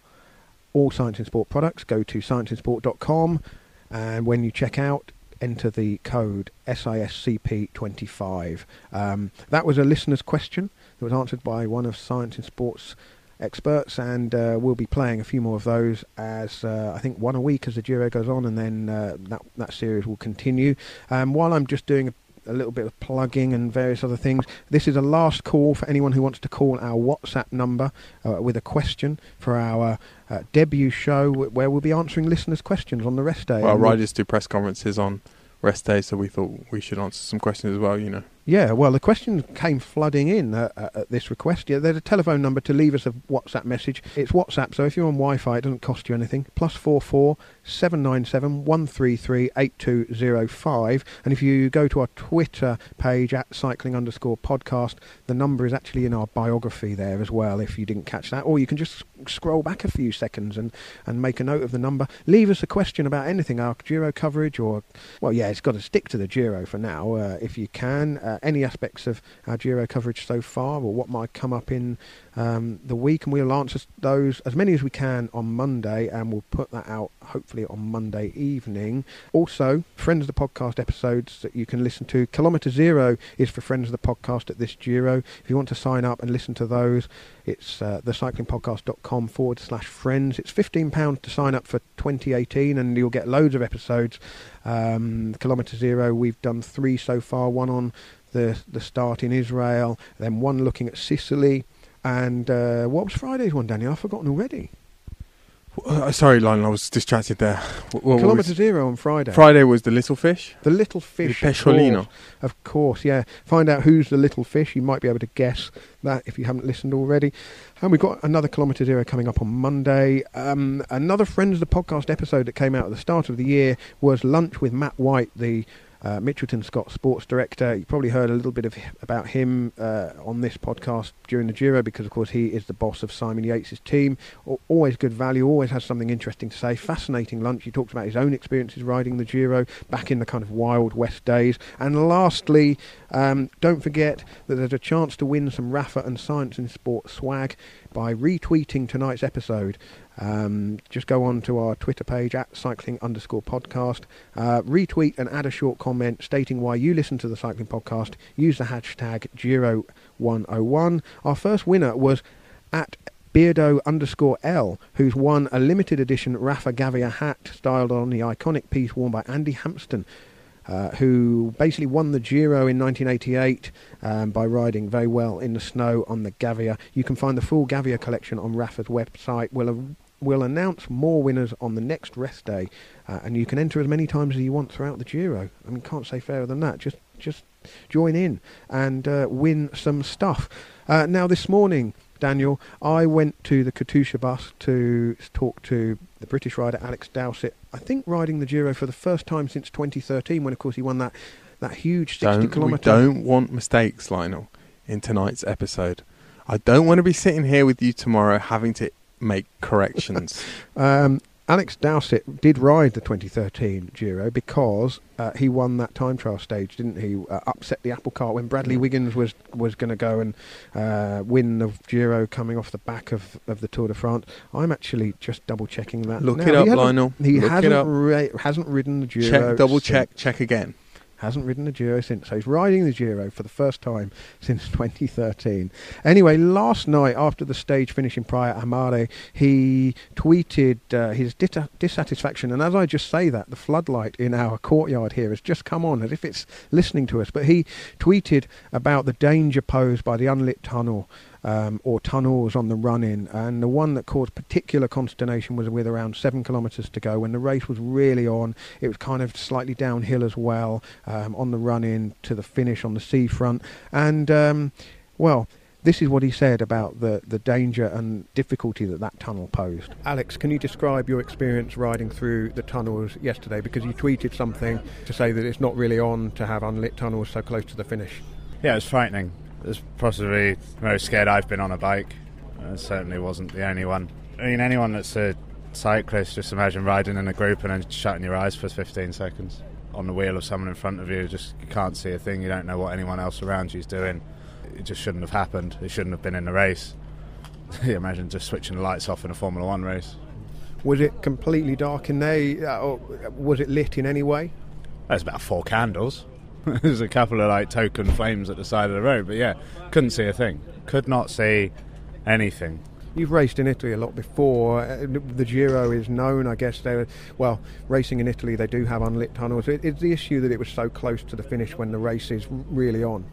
all Science and Sport products, go to science and sport dot com and when you check out, enter the code S I S C P twenty-five. Um, that was a listener's question that was answered by one of Science and Sport's experts, and uh, we'll be playing a few more of those as uh, I think one a week as the Giro goes on, and then uh, that, that series will continue. Um, while I'm just doing a a little bit of plugging and various other things. This is a last call for anyone who wants to call our WhatsApp number uh, with a question for our uh, debut show where we'll be answering listeners' questions on the rest day. Well, riders do press conferences on rest day, so we thought we should answer some questions as well, you know. Yeah, well, the questions came flooding in uh, at this request. Yeah, there's a telephone number to leave us a WhatsApp message. It's WhatsApp, so if you're on Wi-Fi, it doesn't cost you anything. Plus four four seven nine seven one three three eight two zero five. And if you go to our Twitter page at cycling underscore podcast, the number is actually in our biography there as well, if you didn't catch that. Or you can just scroll back a few seconds and, and make a note of the number. Leave us a question about anything, our Giro coverage, or, well, yeah, it's got to stick to the Giro for now, uh, if you can. Uh, any aspects of our Giro coverage so far, or what might come up in um, the week, and we'll answer those, as many as we can, on Monday, and we'll put that out hopefully on Monday evening. Also, Friends of the Podcast episodes that you can listen to. Kilometre Zero is for Friends of the Podcast at this Giro. If you want to sign up and listen to those, it's uh, thecyclingpodcast.com forward slash friends. It's fifteen pounds to sign up for twenty eighteen, and you'll get loads of episodes. Um, Kilometre Zero, we've done three so far, one on The, the start in Israel, then one looking at Sicily, and uh, what was Friday's one, Daniel? I've forgotten already. Uh, sorry, Lionel, I was distracted there. What, what Kilometre was Zero on Friday. Friday was the Little Fish. The Little Fish. The Pesciolino. Of course, yeah. Find out who's the Little Fish. You might be able to guess that if you haven't listened already. And we've got another Kilometre Zero coming up on Monday. Um, another Friends of the Podcast episode that came out at the start of the year was Lunch with Matt White, the Uh, Mitchelton Scott sports director. You probably heard a little bit of about him uh, on this podcast during the Giro, because of course he is the boss of Simon Yates' team. Always good value, always has something interesting to say. Fascinating lunch. He talks about his own experiences riding the Giro back in the kind of Wild West days. And lastly, um, don't forget that there's a chance to win some Rafa and Science and Sport swag by retweeting tonight's episode. Um, just go on to our Twitter page at cycling underscore podcast, uh, retweet and add a short comment stating why you listen to the Cycling Podcast. Use the hashtag Giro one oh one. Our first winner was at Beardo underscore L, who's won a limited edition Rafa Gavia hat styled on the iconic piece worn by Andy Hampston, Uh, who basically won the Giro in nineteen eighty-eight um, by riding very well in the snow on the Gavia. You can find the full Gavia collection on Rafa's website. We'll, we'll announce more winners on the next rest day, uh, and you can enter as many times as you want throughout the Giro. I mean, can't say fairer than that. Just, just join in and uh, win some stuff. Uh, now, this morning, Daniel, I went to the Katusha bus to talk to the British rider Alex Dowsett, I think riding the Giro for the first time since twenty thirteen, when of course he won that, that huge sixty kilometre... We don't want mistakes, Lionel, in tonight's episode. I don't want to be sitting here with you tomorrow having to make corrections. um, Alex Dowsett did ride the twenty thirteen Giro because uh, he won that time trial stage, didn't he? Uh, upset the apple cart when Bradley Wiggins was, was going to go and uh, win the Giro coming off the back of, of the Tour de France. I'm actually just double-checking that. Look now, it up, Lionel. He Look hasn't, up. Ra- hasn't ridden the Giro. Check, double-check, check, check again. Hasn't ridden the Giro since, so he's riding the Giro for the first time since twenty thirteen. Anyway, last night after the stage finish in Praia Amare, he tweeted uh, his dita- dissatisfaction, and as I just say that, the floodlight in our courtyard here has just come on as if it's listening to us, but he tweeted about the danger posed by the unlit tunnel Um, or tunnels on the run-in, and the one that caused particular consternation was with around seven kilometres to go, when the race was really on. It was kind of slightly downhill as well, um, on the run-in to the finish on the seafront, and um, well, this is what he said about the, the danger and difficulty that that tunnel posed. Alex, can you describe your experience riding through the tunnels yesterday, because you tweeted something to say that it's not really on to have unlit tunnels so close to the finish? Yeah, it's frightening. It's possibly the most scared I've been on a bike. I certainly wasn't the only one. I mean, anyone that's a cyclist, just imagine riding in a group and then shutting your eyes for fifteen seconds. On the wheel of someone in front of you, just you can't see a thing. You don't know what anyone else around you is doing. It just shouldn't have happened. It shouldn't have been in the race. You imagine just switching the lights off in a Formula One race. Was it completely dark in there, or was it lit in any way? There's about four candles. There's a couple of like token flames at the side of the road, but yeah, couldn't see a thing. Could not see anything. You've raced in Italy a lot before. The Giro is known, I guess. They're, well, racing in Italy, they do have unlit tunnels. It's the issue that it was so close to the finish when the race is really on.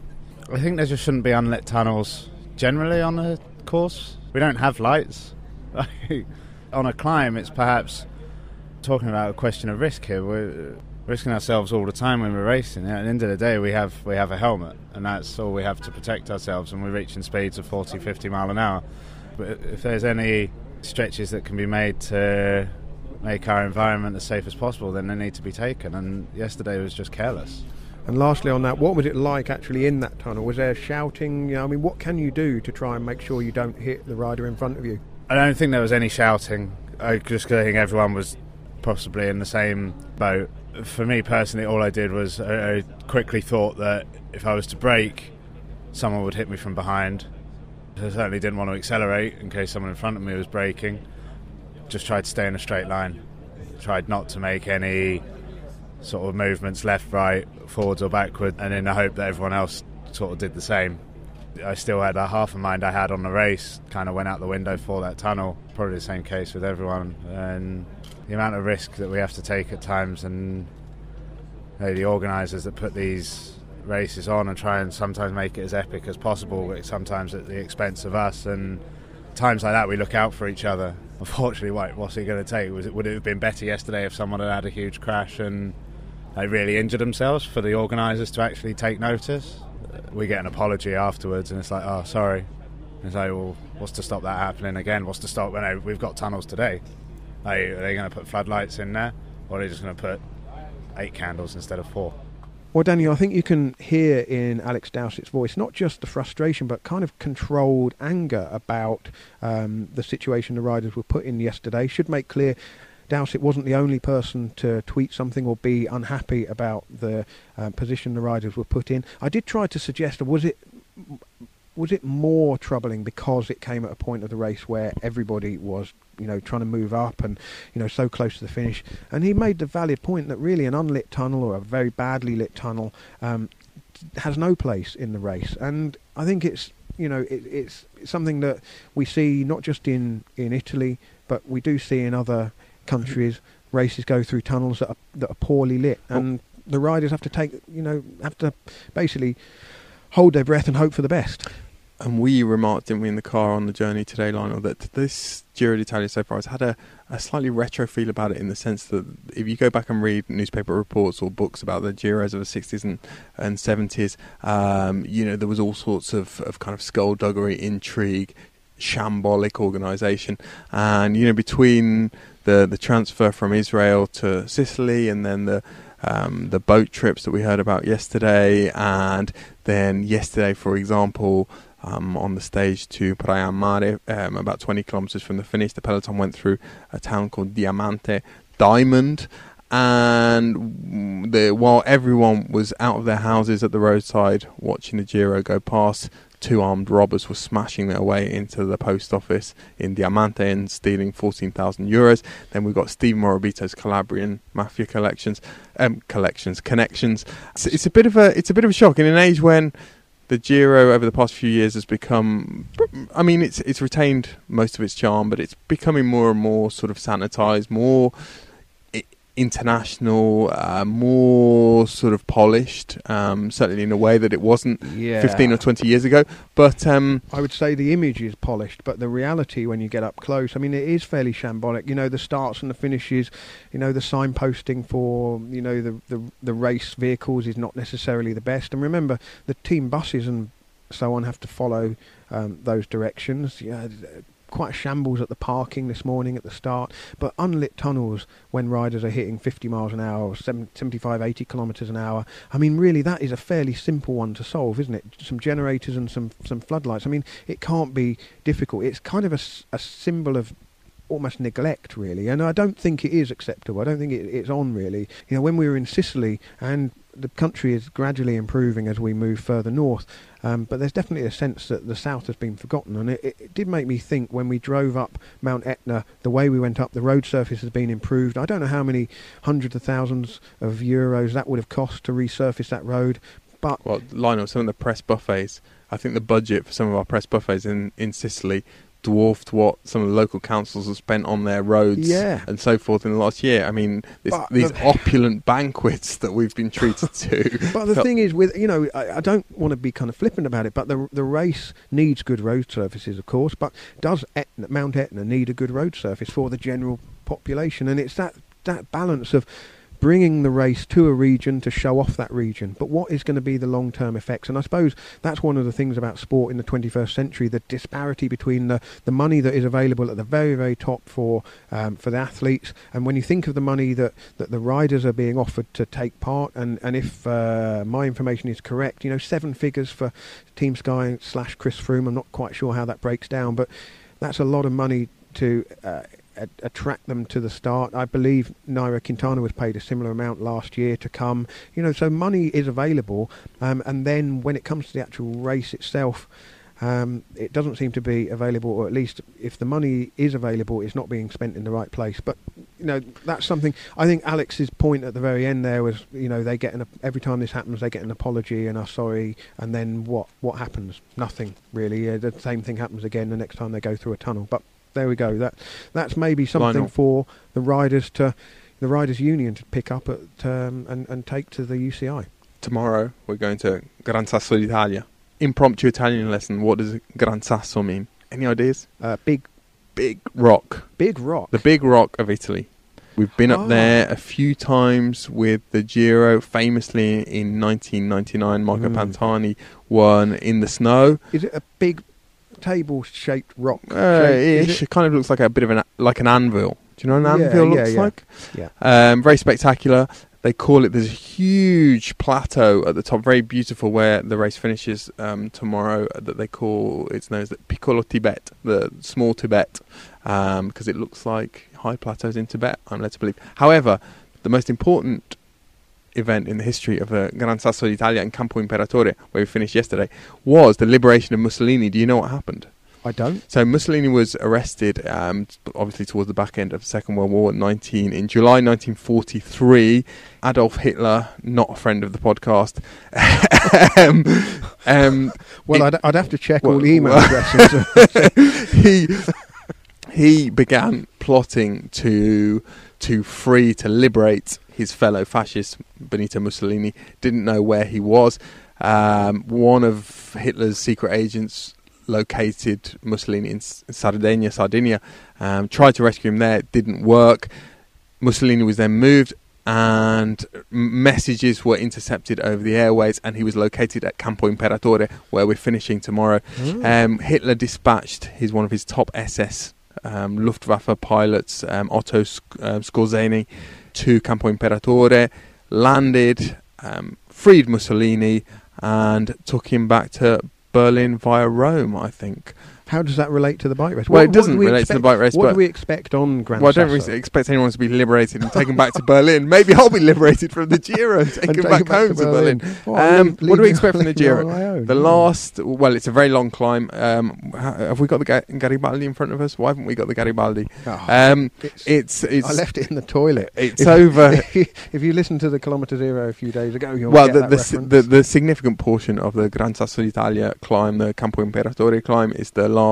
I think there just shouldn't be unlit tunnels generally on the course. We don't have lights. On a climb, it's perhaps talking about a question of risk here. We're, risking ourselves all the time when we're racing. At the end of the day, we have we have a helmet, and that's all we have to protect ourselves, and we're reaching speeds of forty, fifty mile an hour. But if there's any stretches that can be made to make our environment as safe as possible, then they need to be taken, and yesterday was just careless. And lastly on that, what was it like actually in that tunnel? Was there shouting? You know, I mean, what can you do to try and make sure you don't hit the rider in front of you? I don't think there was any shouting. I just think everyone was possibly in the same boat. For me personally, all I did was I, I quickly thought that if I was to brake, someone would hit me from behind. I certainly didn't want to accelerate in case someone in front of me was braking. Just tried to stay in a straight line. Tried not to make any sort of movements left, right, forwards or backward, and in the hope that everyone else sort of did the same. I still had a half a mind I had on the race, kind of went out the window for that tunnel. Probably the same case with everyone. And the amount of risk that we have to take at times, and you know, the organisers that put these races on and try and sometimes make it as epic as possible, but sometimes at the expense of us. And times like that, we look out for each other. Unfortunately, what, what's it going to take? Was it, would it have been better yesterday if someone had had a huge crash and they really injured themselves for the organisers to actually take notice? We get an apology afterwards, and it's like, oh, sorry. And it's like, well, what's to stop that happening again? What's to stop when well, no, we've got tunnels today? Like, are they going to put floodlights in there, or are they just going to put eight candles instead of four? Well, Daniel, I think you can hear in Alex Dowsett's voice not just the frustration, but kind of controlled anger about um, the situation the riders were put in yesterday. Should make clear Dowsett wasn't the only person to tweet something or be unhappy about the uh, position the riders were put in. I did try to suggest, was it was it more troubling because it came at a point of the race where everybody was, you know, trying to move up and, you know, so close to the finish? And he made the valid point that really an unlit tunnel or a very badly lit tunnel um, has no place in the race. And I think it's, you know, it, it's something that we see not just in, in Italy, but we do see in other countries. Races go through tunnels that are, that are poorly lit, and oh. the riders have to take, you know, have to basically hold their breath and hope for the best. And we remarked, didn't we, in the car on the journey today, Lionel, that this Giro d'Italia so far has had a, a slightly retro feel about it, in the sense that if you go back and read newspaper reports or books about the Giros of the sixties and, and seventies, um, you know, there was all sorts of, of kind of skullduggery, intrigue, shambolic organisation. And, you know, between the the transfer from Israel to Sicily, and then the um, the boat trips that we heard about yesterday, and then yesterday, for example, um, on the stage to Praia Mare, um, about twenty kilometres from the finish, the peloton went through a town called Diamante, Diamond, and the, while everyone was out of their houses at the roadside watching the Giro go past, two armed robbers were smashing their way into the post office in Diamante and stealing fourteen thousand euros. Then we've got Steve Morabito's Calabrian mafia collections, um, collections, connections. So it's a bit of a, it's a bit of a shock in an age when the Giro over the past few years has become, I mean, it's it's retained most of its charm, but it's becoming more and more sort of sanitized, more international, uh, more sort of polished, um, certainly in a way that it wasn't yeah. fifteen or twenty years ago. But um, I would say the image is polished, but the reality when you get up close, I mean, it is fairly shambolic. You know, the starts and the finishes, you know, the signposting for, you know, the, the, the race vehicles is not necessarily the best. And remember, the team buses and so on have to follow um, those directions. Yeah. Quite a shambles at the parking this morning at the start, but unlit tunnels when riders are hitting fifty miles an hour or seventy-five, eighty kilometres an hour, I mean, really, that is a fairly simple one to solve, isn't it? Some generators and some, some floodlights. I mean, it can't be difficult. It's kind of a, a symbol of almost neglect, really, and I don't think it is acceptable. I don't think it, it's on, really. You know, when we were in Sicily, and the country is gradually improving as we move further north, um, but there's definitely a sense that the south has been forgotten, and it, it did make me think when we drove up Mount Etna, the way we went up, the road surface has been improved. I don't know how many hundreds of thousands of euros that would have cost to resurface that road. But well, Lionel, some of the press buffets, I think the budget for some of our press buffets in, in Sicily dwarfed what some of the local councils have spent on their roads yeah. and so forth in the last year. I mean, this, these the, opulent banquets that we've been treated to. But the thing is, with you know, I, I don't want to be kind of flippant about it, but the the race needs good road surfaces, of course. But does Etna, Mount Etna need a good road surface for the general population? And it's that that balance of bringing the race to a region to show off that region. But what is going to be the long-term effects? And I suppose that's one of the things about sport in the twenty-first century, the disparity between the, the money that is available at the very, very top for um, for the athletes. And when you think of the money that, that the riders are being offered to take part, and, and if uh, my information is correct, you know, seven figures for Team Sky slash Chris Froome. I'm not quite sure how that breaks down, but that's a lot of money to... Uh, attract them to the start. I believe Nairo Quintana was paid a similar amount last year to come. You know, so money is available, um, and then when it comes to the actual race itself, um, it doesn't seem to be available, or at least if the money is available, it's not being spent in the right place. But you know, that's something. I think Alex's point at the very end there was, you know, they get an, every time this happens, they get an apology and are sorry, and then what? What happens? Nothing really. Uh, the same thing happens again the next time they go through a tunnel. But there we go. That that's maybe something for the riders to, the riders' union to pick up at um, and and take to the U C I. Tomorrow we're going to Gran Sasso d'Italia. Impromptu Italian lesson. What does Gran Sasso mean? Any ideas? Uh, big, big rock. Big rock. The big rock of Italy. We've been up oh. there a few times with the Giro, famously in nineteen ninety-nine. Marco mm. Pantani won in the snow. Is it a big table-shaped rock? Uh, ish. It? it kind of looks like a bit of an like an anvil. Do you know what an yeah, anvil yeah, looks yeah. like? Yeah. Um, very spectacular. They call it. There's a huge plateau at the top, very beautiful, where the race finishes um, tomorrow. That they call it's known as the Piccolo Tibet, the small Tibet, because um, it looks like high plateaus in Tibet. I'm led to believe. However, the most important event in the history of the Gran Sasso d'Italia and Campo Imperatore, where we finished yesterday, was the liberation of Mussolini. Do you know what happened? I don't. So Mussolini was arrested, um, obviously towards the back end of the Second World War, nineteen in July nineteen forty-three. Adolf Hitler, not a friend of the podcast. um, um, well, it, I'd, I'd have to check well, all the email well, addresses. he he began plotting to to free to liberate his fellow fascist, Benito Mussolini. Didn't know where he was. Um, one of Hitler's secret agents located Mussolini in Sardinia, Sardinia, um, tried to rescue him there. It didn't work. Mussolini was then moved, and messages were intercepted over the airways, and he was located at Campo Imperatore, where we're finishing tomorrow. Um, Hitler dispatched his one of his top S S um, Luftwaffe pilots, um, Otto Sc- uh, Scorzani, to Campo Imperatore, landed, um, freed Mussolini, and took him back to Berlin via Rome, I think. How does that relate to the bike race? Well, what, it doesn't relate expect, to the bike race. What but do we expect on Gran Well, Sasso? I don't really expect anyone to be liberated and taken back to Berlin. Maybe I'll be liberated from the Giro and taken and back, back home to Berlin. To Berlin. Oh, um, leave, what do we expect from the Giro? The last, well, it's a very long climb. Um, have we got the Ga- Garibaldi in front of us? Why haven't we got the Garibaldi? Oh, um, it's, it's, it's, I left it in the toilet. It's if, over. If you listen to the Kilometre Zero a few days ago, you'll well, get the, that the, reference. The, the significant portion of the Gran Sasso d'Italia climb, the Campo Imperatore climb, is the last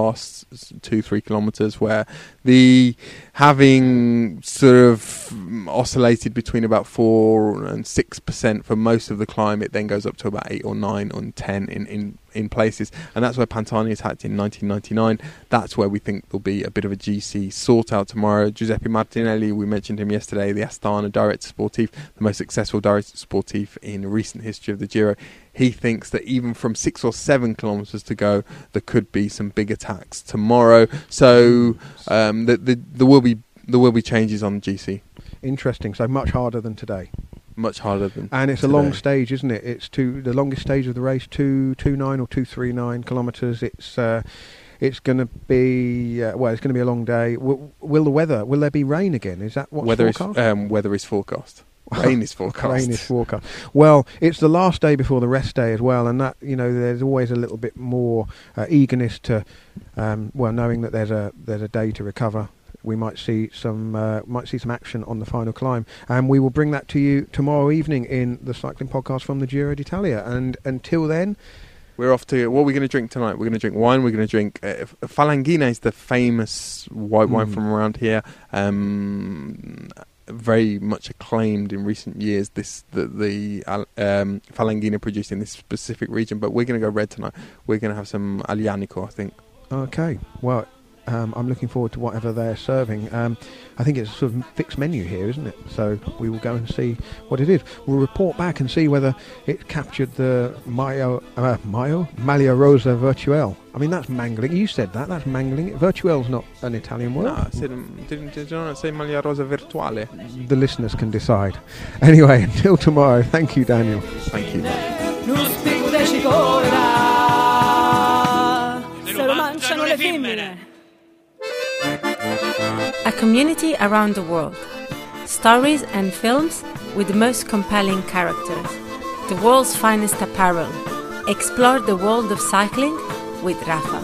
two three kilometers, where the having sort of oscillated between about four and six percent for most of the climb, it then goes up to about eight or nine or ten in in in places, and that's where Pantani attacked in nineteen ninety-nine. That's where we think there'll be a bit of a G C sort out tomorrow. Giuseppe Martinelli, we mentioned him yesterday, the Astana director sportif, the most successful director sportif in recent history of the Giro. He thinks that even from six or seven kilometres to go, there could be some big attacks tomorrow. So um, the, the, there will be there will be changes on G C. Interesting. So much harder than today. Much harder than and it's today. A long stage, isn't it? It's two the longest stage of the race, two two nine or two three nine kilometres. It's uh, it's going to be uh, well, it's going to be a long day. Will, will the weather? Will there be rain again? Is that what's weather forecast? Is, um, weather is forecast. Rain is forecast. Rain is forecast. Well, it's the last day before the rest day as well, and that, you know, there's always a little bit more uh, eagerness to, um, well, knowing that there's a there's a day to recover. We might see some uh, might see some action on the final climb, and we will bring that to you tomorrow evening in the Cycling Podcast from the Giro d'Italia. And until then, we're off to what we're going to drink tonight. We're going to drink wine. We're going to drink uh, Falanghina is the famous white wine mm. from around here. Um, very much acclaimed in recent years, this the, the um, Falanghina produced in this specific region, but we're going to go red tonight. We're going to have some Aglianico, I think. Okay, well, um, I'm looking forward to whatever they're serving. Um, I think it's a sort of fixed menu here, isn't it? So we will go and see what it is. We'll report back and see whether it captured the Mayo, uh, Mayo? Maglia Rosa Virtuelle. I mean, that's mangling. You said that. That's mangling. Virtuelle's not an Italian word. No, I said, didn't, did you not say Maglia Rosa Virtuale? The listeners can decide. Anyway, until tomorrow, thank you, Daniel. Thank you. A community around the world. Stories and films with the most compelling characters. The world's finest apparel. Explore the world of cycling with Rafa.